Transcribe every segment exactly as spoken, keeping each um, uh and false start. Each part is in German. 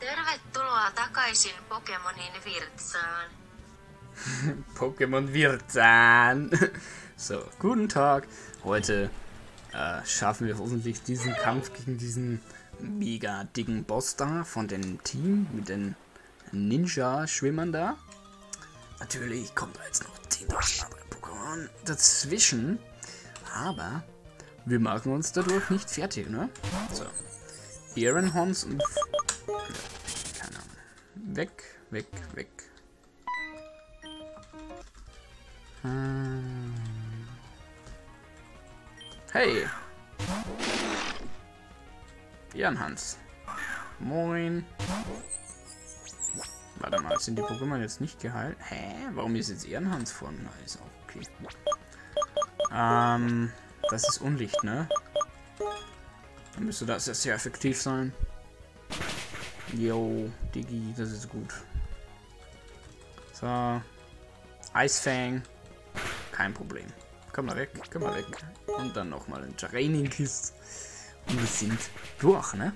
Tervetuloa takaisin Pokemonin Wirtsaan. Pokémon Wirtsaan. So, guten Tag. Heute äh, schaffen wir hoffentlich diesen Kampf gegen diesen mega dicken Boss da von dem Team mit den Ninja-Schwimmern da. Natürlich kommt da jetzt noch zehn andere Pokémon dazwischen. Aber wir machen uns dadurch nicht fertig, ne? So. Ehrenhorns und... keine Ahnung. Weg, weg, weg. Hm. Hey! Ehrenhans. Moin. Warte mal, sind die Pokémon jetzt nicht geheilt? Hä? Warum ist jetzt Ehrenhans vorne? Na, ist auch okay. Ähm, das ist Unlicht, ne? Dann müsste das ja sehr effektiv sein. Yo, Diggi, das ist gut. So. Icefang. Kein Problem. Komm mal weg, komm mal weg. Und dann nochmal ein Training-Kiss. Und wir sind durch, ne?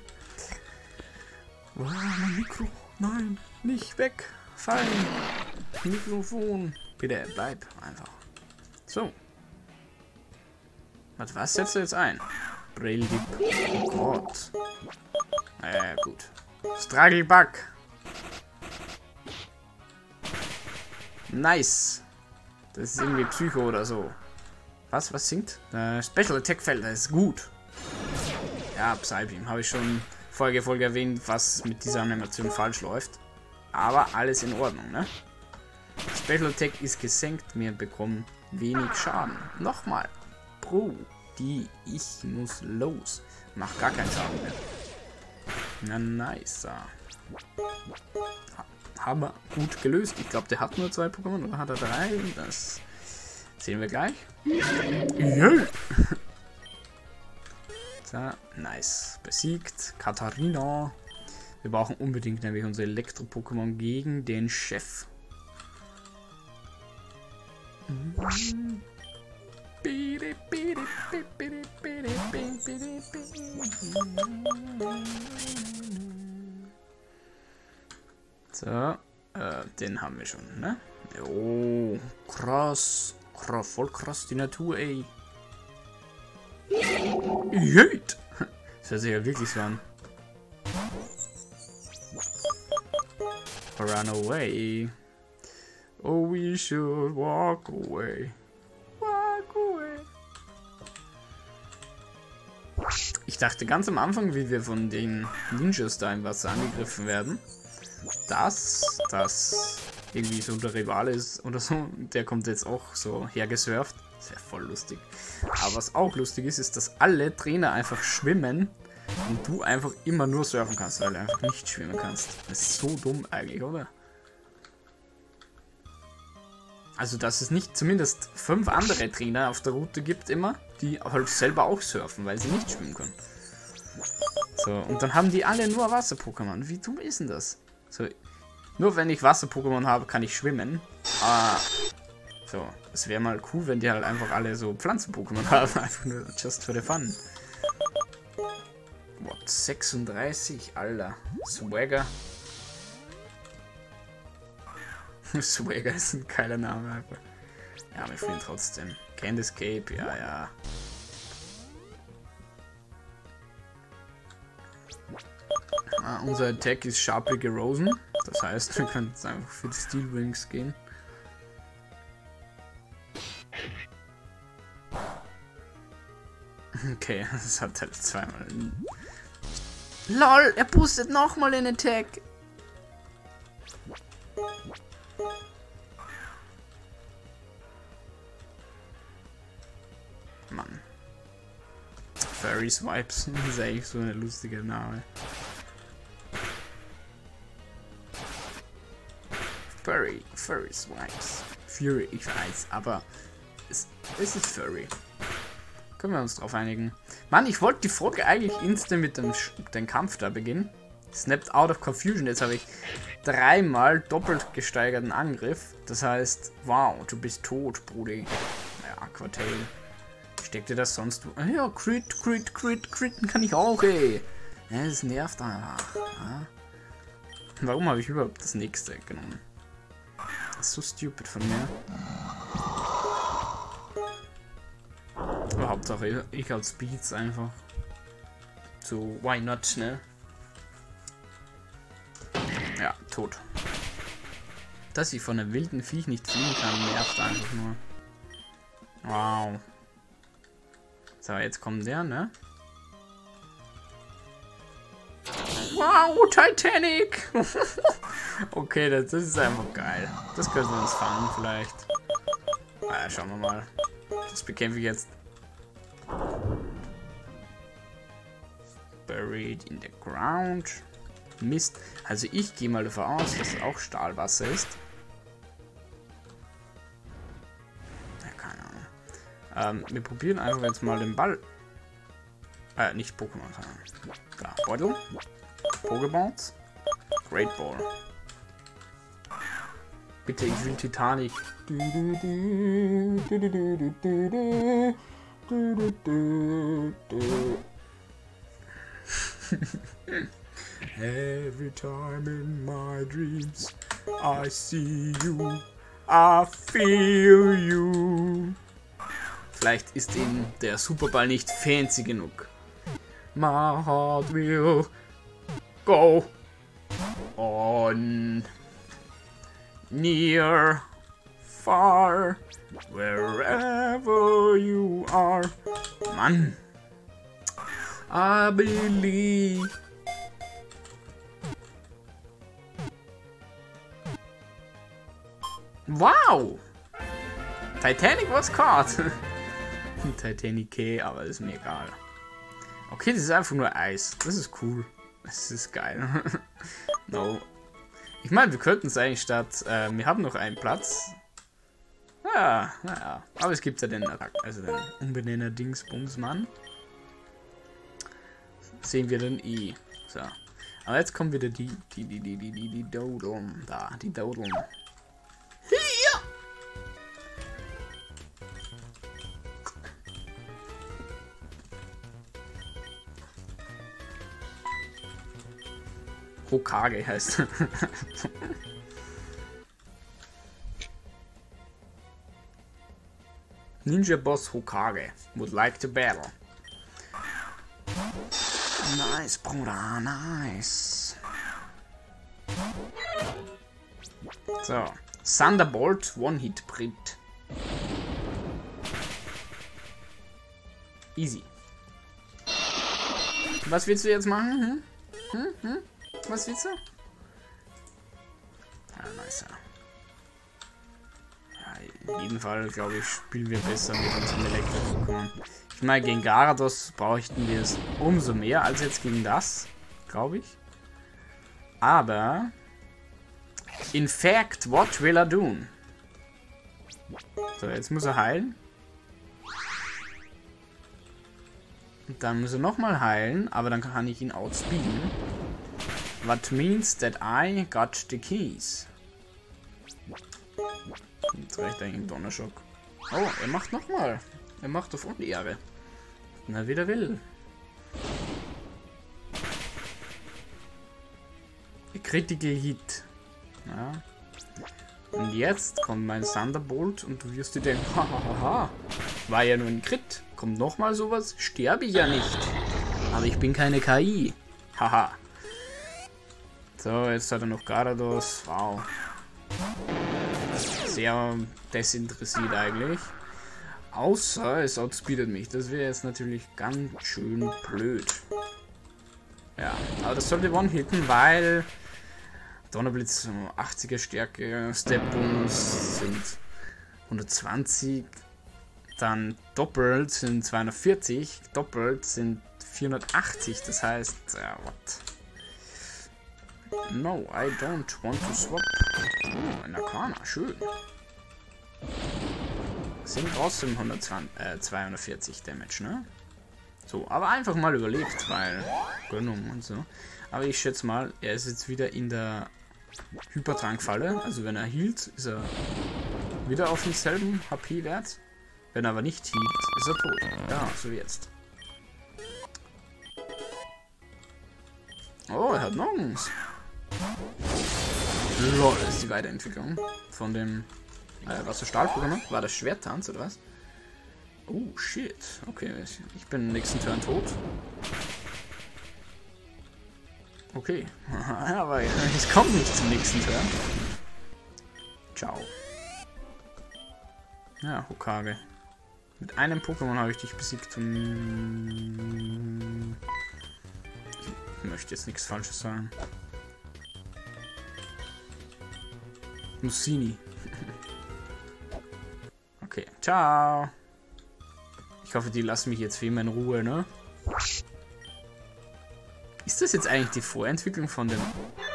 Wow, mein Mikro. Nein, nicht weg. Fallen. Mikrofon. Bitte, bleib einfach. So. Was, was setzt du jetzt ein? Braille-Dip. Oh Gott. Naja, gut. Struggle-Bug. Nice. Das ist irgendwie Psycho oder so. Was? Was singt? Äh, Special Attack Feld, das ist gut. Ja, Psybeam. Habe ich schon Folge Folge erwähnt, was mit dieser Animation falsch läuft. Aber alles in Ordnung, ne? Special Attack ist gesenkt. Wir bekommen wenig Schaden. Nochmal. Pro die. Ich muss los. Mach gar keinen Schaden mehr. Na, nice. Haben wir gut gelöst. Ich glaube, der hat nur zwei Pokémon oder hat er drei? Das sehen wir gleich. Yeah. So, nice. Besiegt. Katharina. Wir brauchen unbedingt nämlich unsere Elektro-Pokémon gegen den Chef. So, äh, den haben wir schon, ne? Oh, krass. Krass, voll krass, die Natur, ey. Jut! Das hört sich ja wirklich so an. Run away. Oh, we should walk away. Walk away. Ich dachte ganz am Anfang, wie wir von den Ninjas da im Wasser angegriffen werden, dass das irgendwie so der Rival ist oder so. Der kommt jetzt auch so hergesurft. Ist ja voll lustig. Aber was auch lustig ist, ist, dass alle Trainer einfach schwimmen und du einfach immer nur surfen kannst, weil du einfach nicht schwimmen kannst. Das ist so dumm eigentlich, oder? Also, dass es nicht zumindest fünf andere Trainer auf der Route gibt immer, die halt selber auch surfen, weil sie nicht schwimmen können. So, und dann haben die alle nur Wasser-Pokémon. Wie dumm ist denn das? So, nur wenn ich Wasser-Pokémon habe, kann ich schwimmen. Ah, so, es wäre mal cool, wenn die halt einfach alle so Pflanzen-Pokémon haben. Einfach nur just for the fun. What, sechsunddreißig? Alter. Swagger. Swagger ist ein geiler Name einfach. Ja, wir fliehen trotzdem. Can't escape, ja, ja. Ah, unser Attack ist Sharply Rosen. Das heißt, wir können jetzt einfach für die Steel Wings gehen. Okay, das hat halt zweimal. LOL, er boostet nochmal den Attack. Mann. Furry Swipes, das ist eigentlich so ein lustiger Name. Furry, Furry Swipes. Fury, ich weiß, aber es, es ist Furry. Können wir uns drauf einigen. Mann, ich wollte die Folge eigentlich instant mit dem, dem Kampf da beginnen. Snapped out of confusion. Jetzt habe ich dreimal doppelt gesteigerten Angriff. Das heißt, wow, du bist tot, Brudi. Ja, Aqua Tail. Steckt dir das sonst wo? Ja, Crit, Crit, Crit, Critten kann ich auch, ey. Ja, das nervt einfach. Ja. Warum habe ich überhaupt das nächste genommen? Das ist so stupid von mir. Aber Hauptsache, ich hab Speeds einfach. So, why not, ne? Ja, tot. Dass ich von einem wilden Viech nicht fliegen kann, nervt einfach nur. Wow. So, jetzt kommt der, ne? Wow, Titanic! Okay, das, das ist einfach geil. Das können wir uns fangen vielleicht. Ah, schauen wir mal. Das bekämpfe ich jetzt. Buried in the ground. Mist. Also ich gehe mal davon aus, dass es auch Stahlwasser ist. Ja, keine Ahnung. Ähm, wir probieren einfach jetzt mal den Ball. Äh, nicht Pokémon, sondern. Klar, Beutel. Pokeballs. Great Ball. Bitte, ich will Titanic. Every time in my dreams I see you, I feel you. Vielleicht ist ihm der Superball nicht fancy genug. My heart will go on. Near, far, wherever you are. Mann. I believe. Wow! Titanic was caught. Titanic, aber ist mir egal. Okay, das ist einfach nur Eis. Das ist cool. Das ist geil. No. Ich meine, wir könnten es eigentlich statt. Äh, wir haben noch einen Platz. Ja, naja. Aber es gibt ja den, also den Umbenenner Dingsbumsmann. Sehen wir den I. So. Aber jetzt kommen wieder die, die, die, die, die, die, die Dodeln. Da, die Dodeln. Hier! Hokage heißt. Ninja Boss Hokage would like to battle. Nice, Bruder, nice. So, Thunderbolt One-Hit-Print. Easy. Was willst du jetzt machen? Hm? Hm? Hm? Was willst du? Ah, nice. Ja, in jedem Fall, glaube ich, spielen wir besser mit unserem Elektro-Pokémon. Ich meine, gegen Gyarados bräuchten wir es umso mehr als jetzt gegen das, glaube ich. Aber in fact, what will I do? So, jetzt muss er heilen. Und dann muss er nochmal heilen, aber dann kann ich ihn outspeeden. What means that I got the keys. Jetzt reicht eigentlich ein Donnerschock. Oh, er macht nochmal. Er macht auf Unehre. Na, wieder will. Critical Hit. Ja. Und jetzt kommt mein Thunderbolt und du wirst dir denken, hahaha, war ja nur ein Crit. Kommt nochmal sowas, sterbe ich ja nicht. Aber ich bin keine K I. Haha. So, jetzt hat er noch Gyarados. Wow. Sehr desinteressiert eigentlich. Außer es outspeedet mich. Das wäre jetzt natürlich ganz schön blöd. Ja, aber das sollte One-Hitten, weil Donnerblitz achtziger Stärke, Step-Bonus sind hundertzwanzig, dann doppelt sind zweihundertvierzig, doppelt sind vierhundertachtzig. Das heißt, ja, uh, what? No, I don't want to swap. Oh, ein Arcana, schön. Sind trotzdem hundertzwanzig, äh, zweihundertvierzig Damage, ne? So, aber einfach mal überlegt, weil Gönnung und so. Aber ich schätze mal, er ist jetzt wieder in der Hypertrankfalle. Also wenn er hielt, ist er wieder auf demselben H P-Wert. Wenn er aber nicht hielt, ist er tot. Ja, so wie jetzt. Oh, er hat noch eins. Lol, das ist die Weiterentwicklung von dem... Äh, was für Stahlpokémon? War das Schwerttanz oder was? Oh, shit. Okay, ich bin nächsten Turn tot. Okay. Aber es kommt nicht zum nächsten Turn. Ciao. Ja, Hokage. Mit einem Pokémon habe ich dich besiegt. Hm. Ich möchte jetzt nichts Falsches sagen. Mussini. Okay, ciao. Ich hoffe, die lassen mich jetzt für immer in Ruhe, ne? Ist das jetzt eigentlich die Vorentwicklung von dem...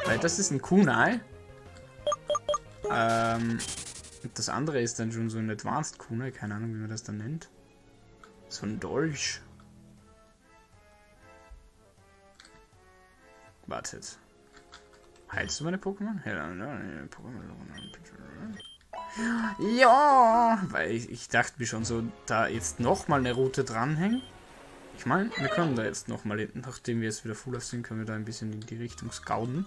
Weil das ist ein Kunai. Ähm, das andere ist dann schon so ein Advanced Kunai. Keine Ahnung, wie man das dann nennt. So ein Dolch. Wartet. Heilst du meine Pokémon? Ja, weil ich, ich dachte mir schon so, da jetzt nochmal eine Route dranhängen. Ich meine, wir können da jetzt nochmal hinten, nachdem wir jetzt wieder full sind, können wir da ein bisschen in die Richtung scouten.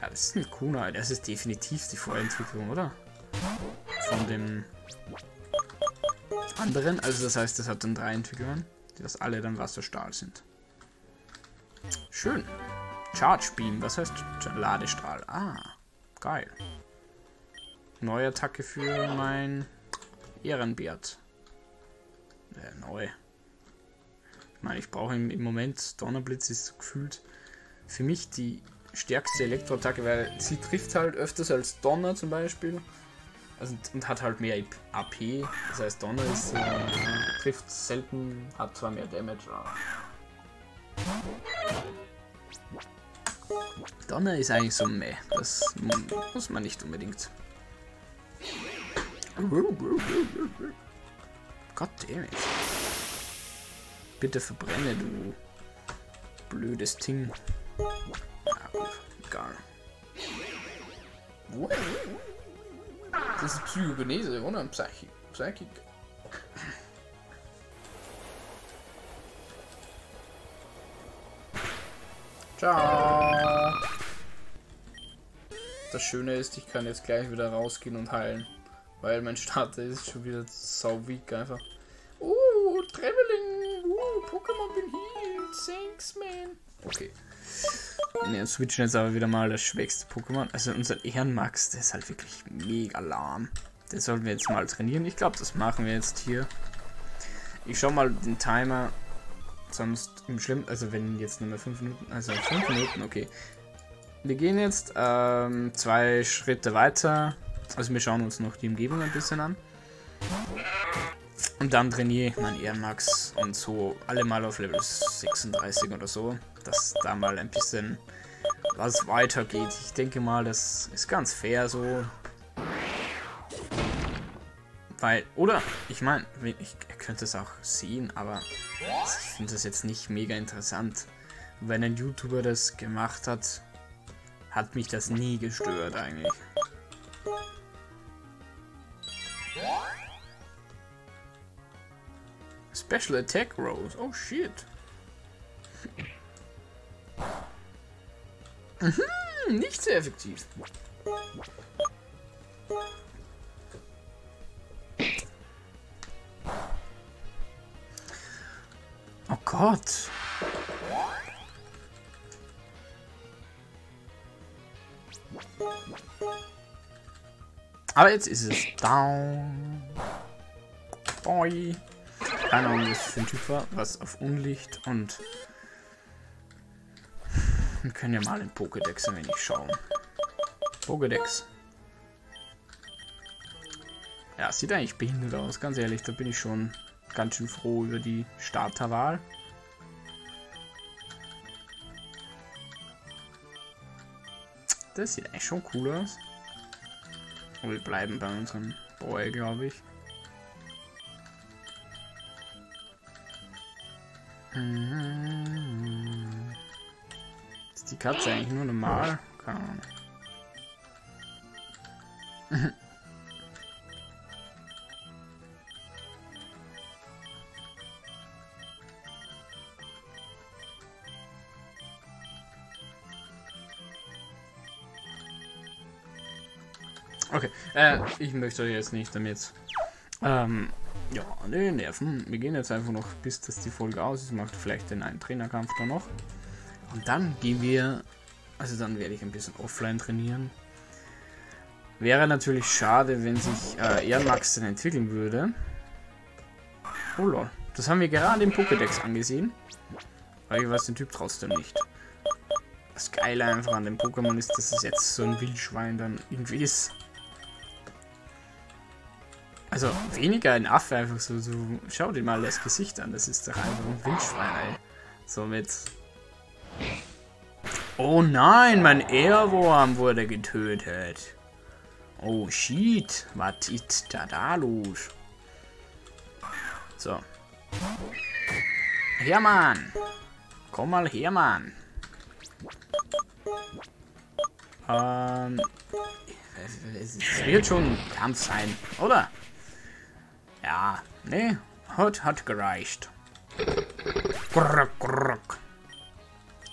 Ja, das ist ein Kunai, das ist definitiv die Vorentwicklung, oder? Von dem anderen, also das heißt, das hat dann drei Entwicklungen, die das alle dann Wasserstahl sind. Schön. Charge Beam, was heißt Ladestrahl? Ah, geil. Neue Attacke für mein Ehrenbärt. Äh, neu. Ich meine, ich brauche im, im Moment, Donnerblitz ist gefühlt für mich die stärkste Elektroattacke, weil sie trifft halt öfters als Donner zum Beispiel. Also, und hat halt mehr A P. Das heißt, Donner ist, äh, trifft selten, hat zwar mehr Damage, aber... Donner ist eigentlich so meh. Das muss man nicht unbedingt. Goddammit. Bitte verbrenne, du blödes Ding. Ja, gut, egal. Das ist Psychogenese, oder? Psychic. Psychic. Ciao. Das Schöne ist, ich kann jetzt gleich wieder rausgehen und heilen. Weil mein Starter ist schon wieder sau weak einfach. Uh, Traveling! Uh, Pokémon bin healed! Thanks, man! Okay. Ne, switchen jetzt aber wieder mal das schwächste Pokémon. Also unser Ehrenmax, der ist halt wirklich mega lahm. Den sollten wir jetzt mal trainieren. Ich glaube, das machen wir jetzt hier. Ich schau mal den Timer. Sonst im Schlimm, also wenn jetzt nur mehr fünf Minuten, also fünf Minuten, okay. Wir gehen jetzt ähm, zwei Schritte weiter. Also wir schauen uns noch die Umgebung ein bisschen an. Und dann trainiere ich meinen Ehrenmax und so alle mal auf Level sechsunddreißig oder so, dass da mal ein bisschen was weitergeht. Ich denke mal, das ist ganz fair so. Weil, oder, ich meine, ich könnte es auch sehen, aber ich finde das jetzt nicht mega interessant. Wenn ein YouTuber das gemacht hat, hat mich das nie gestört eigentlich. Special Attack Rose, oh shit. Mhm, nicht sehr effektiv. Oh Gott. Aber jetzt ist es down. Boy. Keine Ahnung, was für ein Typ war. Was auf Unlicht und... Wir können ja mal in Pokédex ein wenig schauen. Pokédex. Ja, sieht eigentlich behindert aus, ganz ehrlich. Da bin ich schon... Ganz schön froh über die Starterwahl. Das sieht echt schon cool aus. Und wir bleiben bei unserem Boy, glaube ich. Ist die Katze eigentlich nur normal? Keine Ahnung. Okay, äh, ich möchte euch jetzt nicht damit. Ähm, ja, ne, nerven. Wir gehen jetzt einfach noch, bis das die Folge aus ist. Macht vielleicht den einen Trainerkampf da noch. Und dann gehen wir. Also dann werde ich ein bisschen offline trainieren. Wäre natürlich schade, wenn sich äh, Air Max denn entwickeln würde. Oh lol. Das haben wir gerade im Pokédex angesehen. Weil ich weiß den Typ trotzdem nicht. Das Geile einfach an dem Pokémon ist, dass es jetzt so ein Wildschwein dann irgendwie ist. Also weniger ein Affe, einfach so, so. Schau dir mal das Gesicht an, das ist doch einfach ein Wildschwein, ey. Somit. Oh nein, mein Airworm wurde getötet. Oh shit, was ist da da los? So. Hermann! Komm mal Hermann! Ähm. Es wird schon ein Kampf sein, oder? Ja, ne? Hat, hat gereicht. Grrrk, grrrk.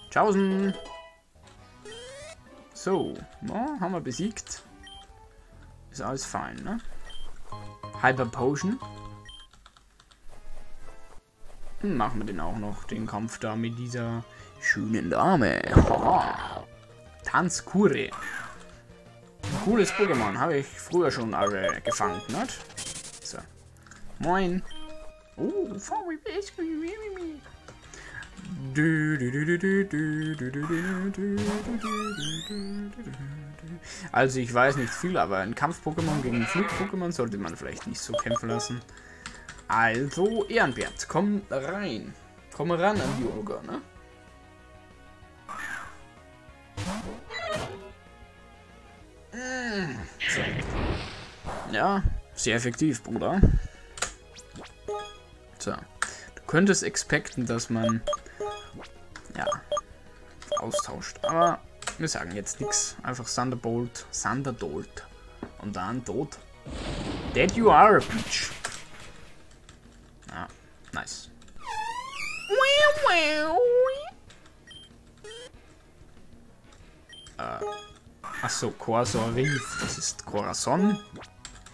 Tschaußen! So, no, haben wir besiegt. Ist alles fein, ne? Hyper Potion. Machen wir den auch noch, den Kampf da mit dieser schönen Dame. Haha. Tanzkure. Cooles Pokémon, habe ich früher schon alle gefangen, ne? So. Moin. Oh, also ich weiß nicht viel, aber ein Kampf-Pokémon gegen ein Flug-Pokémon sollte man vielleicht nicht so kämpfen lassen. Also, Ehrenwert, komm rein. Komm ran an die Olga, ne? So. Ja, sehr effektiv, Bruder. So. Du könntest expecten, dass man ja austauscht. Aber wir sagen jetzt nichts. Einfach Thunderbolt, Thunderdolt. Und dann tot. Dead you are, bitch. Ah, nice. Äh, achso, Corazon rief. Das ist Corazon.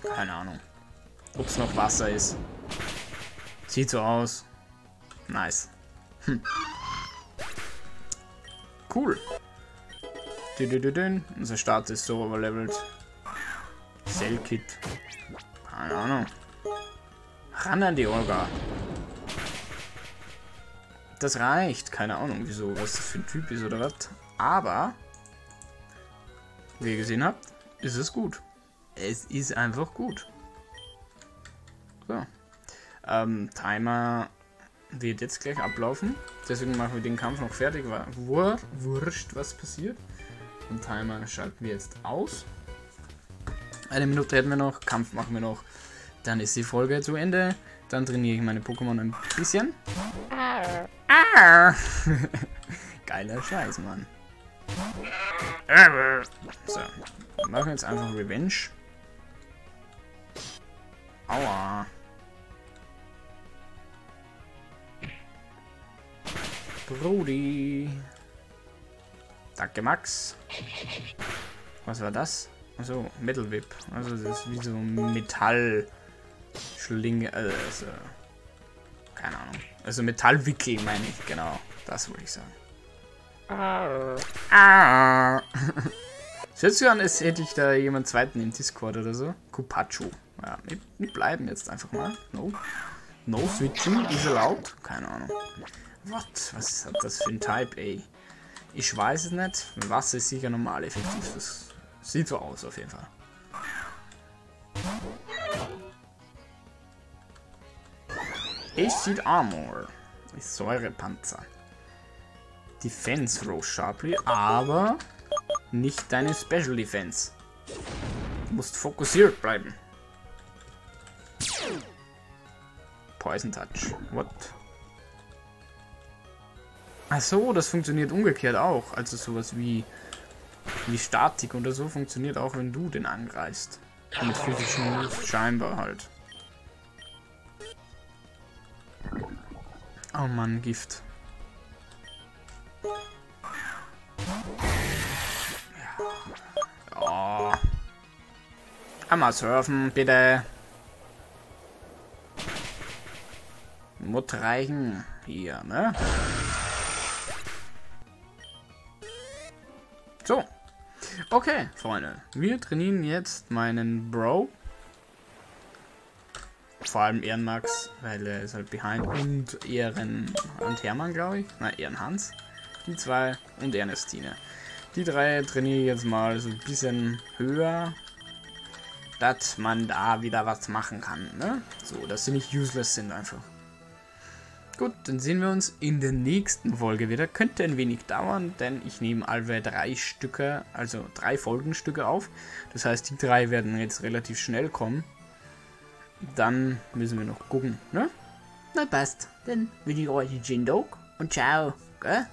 Keine Ahnung. Ob es noch Wasser ist. Sieht so aus. Nice. Hm. Cool. Unser Start ist so overlevelt. Cellkit. Keine Ahnung. Ran an die Olga. Das reicht. Keine Ahnung, wieso, was das für ein Typ ist oder was. Aber, wie ihr gesehen habt, ist es gut. Es ist einfach gut. So. Ähm, Timer wird jetzt gleich ablaufen. Deswegen machen wir den Kampf noch fertig. War wur wurscht, was passiert. Den Timer schalten wir jetzt aus. Eine Minute hätten wir noch. Kampf machen wir noch. Dann ist die Folge zu Ende. Dann trainiere ich meine Pokémon ein bisschen. Geiler Scheiß, Mann. So, wir machen jetzt einfach Revenge. Aua. Brody. Danke, Max. Was war das? Achso, Metal Vip. Also, das ist wie so Metall. Schlinge, also, keine Ahnung. Also Metallwickel meine ich, genau. Das wollte ich sagen. Ah. Ah. Hört sich an, als hätte ich da jemand zweiten im Discord oder so. Coupacho. Ja, wir, wir bleiben jetzt einfach mal. No. No switching ist erlaubt. Keine Ahnung. What? Was hat das für ein Type, ey? Ich weiß es nicht. Wasser ist sicher normal effektiv. Das sieht so aus auf jeden Fall. Acid Armor ist Säurepanzer. Defense Row Sharply, aber nicht deine Special Defense. Du musst fokussiert bleiben. Poison Touch. What? Achso, das funktioniert umgekehrt auch. Also sowas wie, wie Statik oder so funktioniert auch, wenn du den angreifst. Mit physischen Moves scheinbar halt. Oh Mann, Gift. Ja. Oh. Einmal surfen, bitte. Mut reichen. Hier, ne? So. Okay, Freunde. Wir trainieren jetzt meinen Bro. Vor allem Ehrenmax, weil er ist halt behind. Und Ehren und Hermann, glaube ich. Na, Ehrenhans. Die zwei und Ernestine. Die drei trainiere ich jetzt mal so ein bisschen höher, dass man da wieder was machen kann, ne? So, dass sie nicht useless sind einfach. Gut, dann sehen wir uns in der nächsten Folge wieder. Könnte ein wenig dauern, denn ich nehme alle drei Stücke, also drei Folgenstücke auf. Das heißt, die drei werden jetzt relativ schnell kommen. Dann müssen wir noch gucken, ne? Na passt, dann wünsche ich euch einen schönen Tag und ciao, gell?